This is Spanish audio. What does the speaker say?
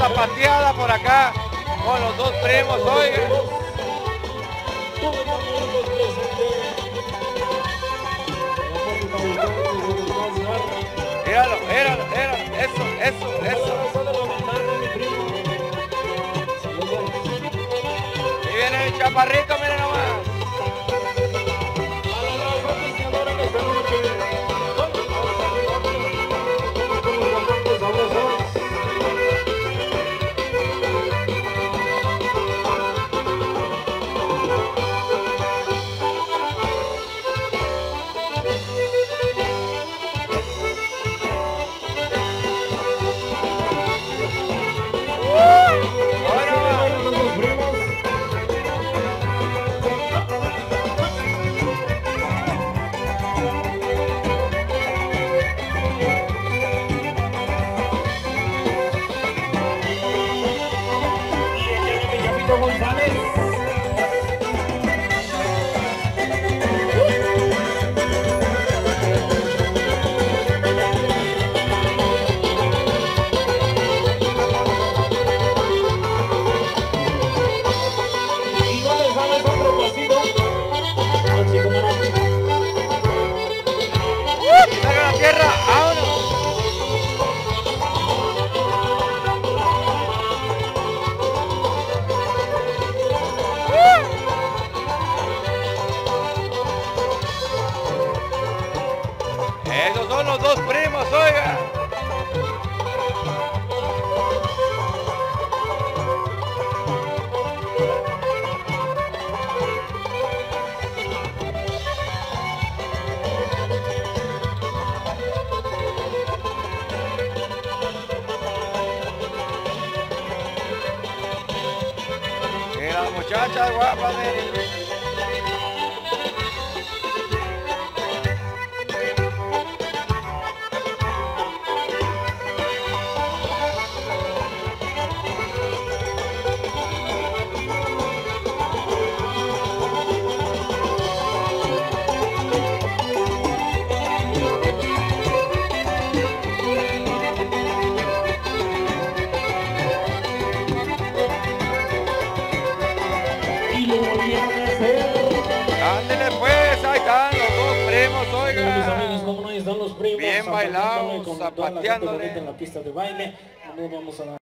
zapateada por acá con los dos primos, oigan. Míralo, míralo, míralo, eso, eso. Ahí viene el chaparrito, miren nomás. Los dos primos, oiga. Mira la muchacha guapa, miren. Ándele pues, ahí están los dos primos, oiga. Mis amigos, como no, ahí están los primos. Bien bailados, zapateándole. En la pista de baile, no vamos a